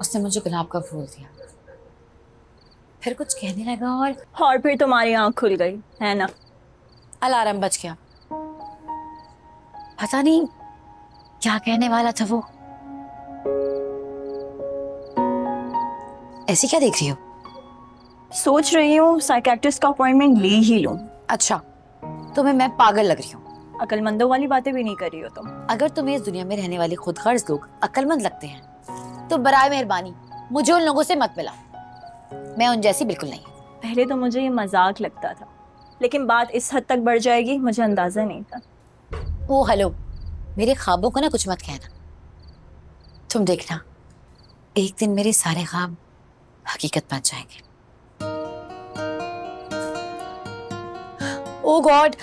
उसने मुझे गुलाब का फूल दिया, फिर कुछ कहने लगा और फिर तुम्हारी आँख खुल गई है ना। अलार्म बज गया, पता नहीं क्या कहने वाला था वो। ऐसी क्या देख रही हो? सोच रही हूँ साइकियाट्रिस्ट का अपॉइंटमेंट ले ही लूं। अच्छा, तुम्हें मैं पागल लग रही हूँ? अक्लमंदों वाली बातें भी नहीं कर रही हो तुम। अगर तुम्हें इस दुनिया में रहने वाले खुदगर्ज लोग अक्लमंद लगते हैं तो बराए मेहरबानी मुझे उन लोगों से मत मिला, मैं उन जैसी बिल्कुल नहीं। पहले तो मुझे ये मजाक लगता था, लेकिन बात इस हद तक बढ़ जाएगी मुझे अंदाजा नहीं था। ओ हेलो, मेरे ख्वाबों को ना कुछ मत कहना। तुम देखना एक दिन मेरे सारे ख्वाब हकीकत बन जाएंगे। ओ गॉड,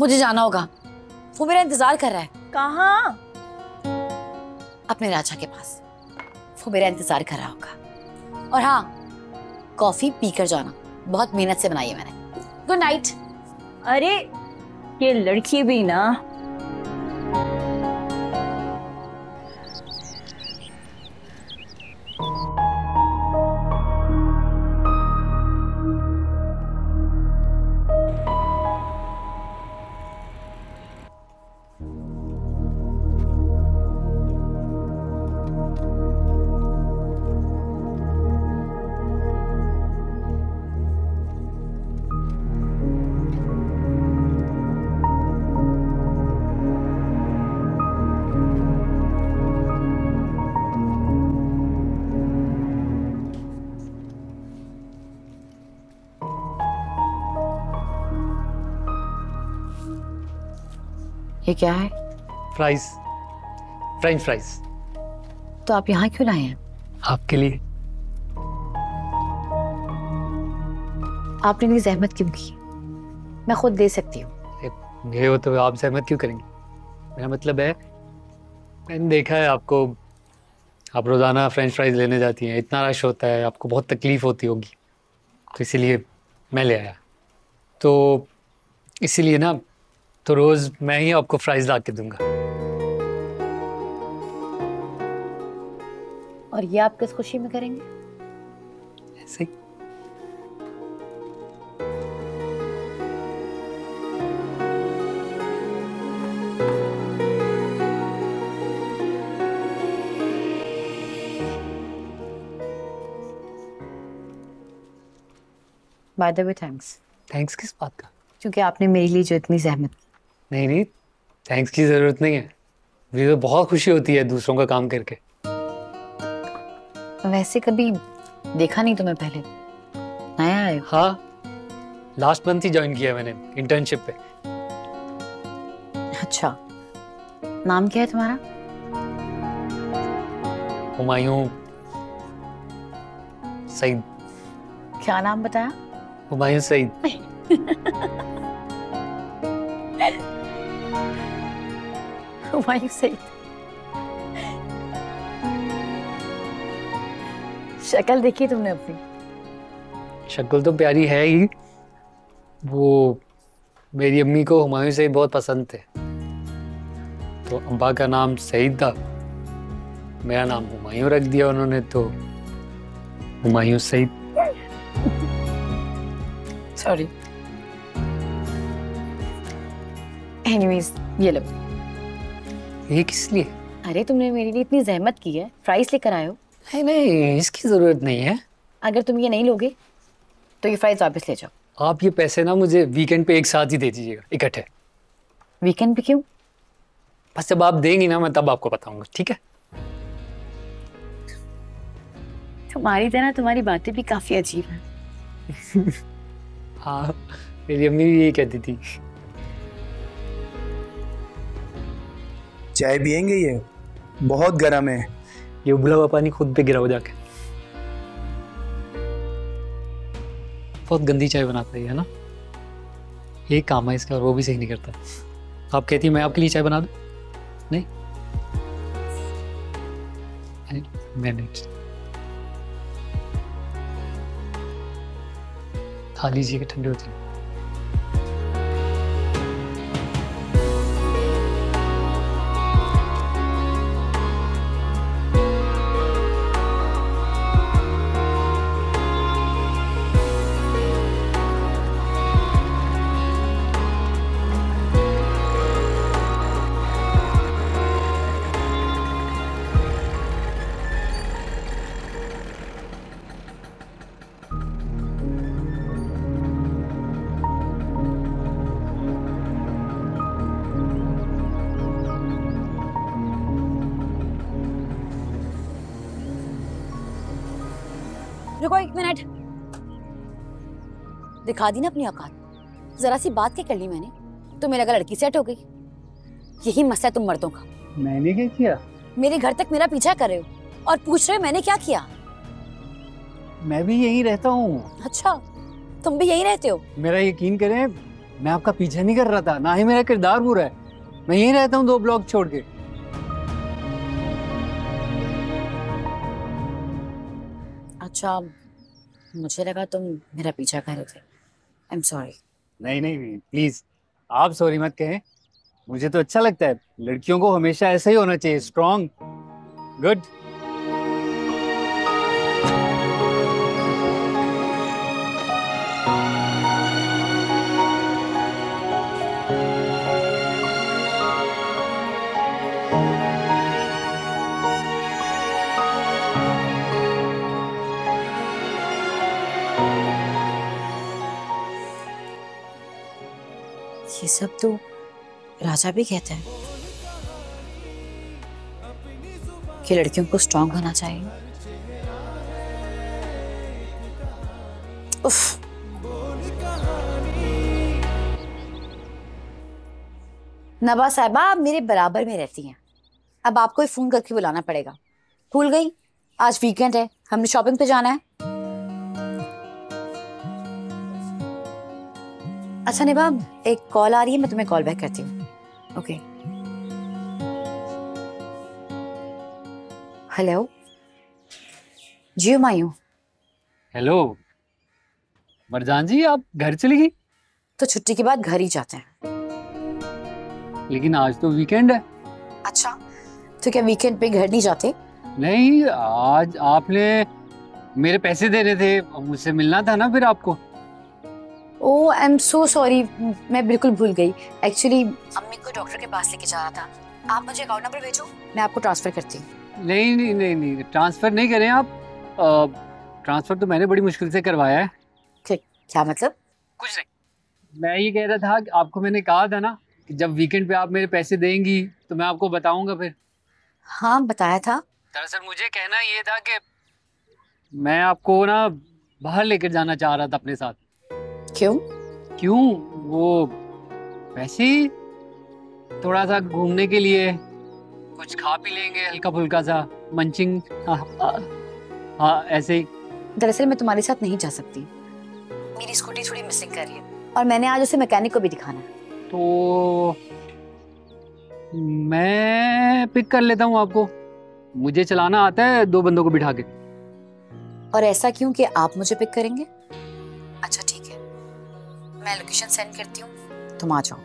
मुझे जाना होगा, वो मेरा इंतजार कर रहा है। कहाँ? अपने राजा के पास, वो मेरा इंतजार कर रहा होगा। और हाँ, कॉफी पीकर जाना, बहुत मेहनत से बनाई है मैंने। Good night. अरे ये लड़की भी ना। ये क्या है? Fries, French fries. तो आप यहाँ क्यों लाए हैं? आपके लिए। आपने जहमत क्यों की? मैं खुद दे सकती हूँ। ये हो तो आप जहमत क्यों करेंगे? मेरा मतलब है, मैंने देखा है आपको, आप रोजाना फ्रेंच फ्राइज लेने जाती हैं, इतना रश होता है, आपको बहुत तकलीफ होती होगी, तो इसीलिए मैं ले आया। तो इसीलिए ना, तो रोज मैं ही आपको फ्राइज ला के दूंगा। और ये आप किस खुशी में करेंगे? ऐसे ही। By the way thanks. Thanks किस बात का? क्योंकि आपने मेरे लिए जो इतनी जहमत। नहीं नहीं, थैंक्स की ज़रूरत नहीं है, मुझे तो बहुत खुशी होती है दूसरों का काम करके। वैसे कभी देखा नहीं तुम्हें, पहले नया आए? हाँ, लास्ट मंथ ही ज्वाइन किया मैंने इंटर्नशिप पे। अच्छा, नाम क्या है तुम्हारा? हुमायूं सईद। क्या नाम बताया? हुमायूं सईद। शक्ल देखी तुमने अपनी? शक्ल तो प्यारी है ही। वो मेरी अम्मी को हुमायूं सईद बहुत पसंद थे, तो अम्मा का नाम सईद था, मेरा नाम हुमायूं रख दिया उन्होंने, तो हुमायूं सईद। सॉरी। एनीवेज, ये लो। ये किस लिए? अरे तुमने मेरे लिए इतनी जहमत की है, फ्राइज लेकर आए हो। नहीं नहीं, इसकी जरूरत नहीं है। अगर तुम ये नहीं लोगे तो ये फ्राइज वापस ले जाओ। आप ये पैसे ना मुझे वीकेंड पे एक साथ ही दे दीजिएगा, इकट्ठे। वीकेंड पे क्यों? बस जब आप देंगी ना, मैं तब आपको बताऊंगा, ठीक है? तुम्हारी तरह तुम्हारी बातें भी काफी अजीब हैं। हाँ, मेरी अम्मी भी यही कहती थी। चाय पियेंगे? ये बहुत गर्म है, ये उबला हुआ पानी खुद पे गिराओ जाके। बहुत गंदी चाय बनाता है ना, ये काम है इसका, और वो भी सही नहीं करता। आप कहती मैं आपके लिए चाय बना दूं? नहीं, मैंने खा लीजिए कि ठंडी होती है। रुको एक मिनट, दिखा दी ना अपनी औकात। जरा सी बात क्या कर ली मैंने, तुम्हें लगा लड़की सेट हो गई। यही मसला तुम मर्दों का। मैंने क्या किया? मेरे घर तक मेरा पीछा कर रहे हो और पूछ रहे हो मैंने क्या किया। मैं भी यहीं रहता हूँ। अच्छा, तुम भी यहीं रहते हो? मेरा यकीन करें, मैं आपका पीछा नहीं कर रहा था, ना ही मेरा किरदार बुरा है। मैं यहीं रहता हूँ 2 ब्लॉक छोड़ के। अच्छा, मुझे लगा तुम मेरा पीछा कर रहे थे। I am sorry. नहीं नहीं प्लीज, आप सॉरी मत कहें। मुझे तो अच्छा लगता है, लड़कियों को हमेशा ऐसा ही होना चाहिए, स्ट्रॉन्ग, गुड। ये सब तो राजा भी कहता है कि लड़कियों को स्ट्रांग होना चाहिए। उफ। नबा साहिबा आप मेरे बराबर में रहती हैं, अब आपको ही फोन करके बुलाना पड़ेगा। भूल गई, आज वीकेंड है, हमने शॉपिंग पे जाना है। अच्छा निभा, एक कॉल आ रही है, मैं तुम्हें कॉल बैक करती हूँ। ओके। हेलो जी, मायू। हेलो मरजान जी, आप घर चली गई? तो छुट्टी के बाद घर ही जाते हैं। लेकिन आज तो वीकेंड है। अच्छा, तो क्या वीकेंड पे घर नहीं जाते? नहीं, आज आपने मेरे पैसे देने थे, मुझसे मिलना था ना फिर आपको। ओह आई एम सो सॉरी, मैं बिल्कुल भूल गई। एक्चुअली अम्मी को डॉक्टर के पास लेके जा रहा था। आप मुझे अकाउंट नंबर भेजो, मैं आपको ट्रांसफर करती हूँ। नहीं नहीं नहीं नहीं, ट्रांसफर नहीं करें आप। ट्रांसफर तो मैंने बड़ी मुश्किल से करवाया है। ठीक, क्या मतलब? कुछ नहीं, मैं ये कह रहा था कि आपको मैंने कहा था ना कि जब वीकेंड पे आप मेरे पैसे देंगी तो मैं आपको बताऊँगा फिर। हाँ बताया था। दरअसल मुझे कहना ये था कि मैं आपको ना बाहर लेकर जाना चाह रहा था अपने साथ। क्यों? क्यों, वो वैसे ही थोड़ा सा घूमने के लिए, कुछ खा पी लेंगे हल्का फुल्का सा, मंचिंग। हाँ ऐसे ही। दरअसल मैं तुम्हारे साथ नहीं जा सकती, मेरी स्कूटी थोड़ी मिसिंग कर रही है और मैंने आज उसे मैकेनिक को भी दिखाना। तो मैं पिक कर लेता हूँ आपको, मुझे चलाना आता है 2 बंदों को बिठा के। और ऐसा क्यों कि आप मुझे पिक करेंगे? अच्छा ठीक, मैं लोकेशन सेंड करती हूँ, तुम आ जाओ।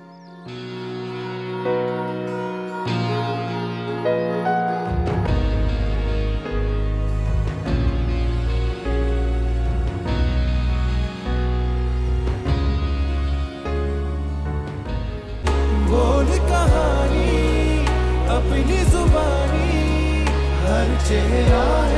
बोल कहानी अपनी जुबानी, हर चेहरा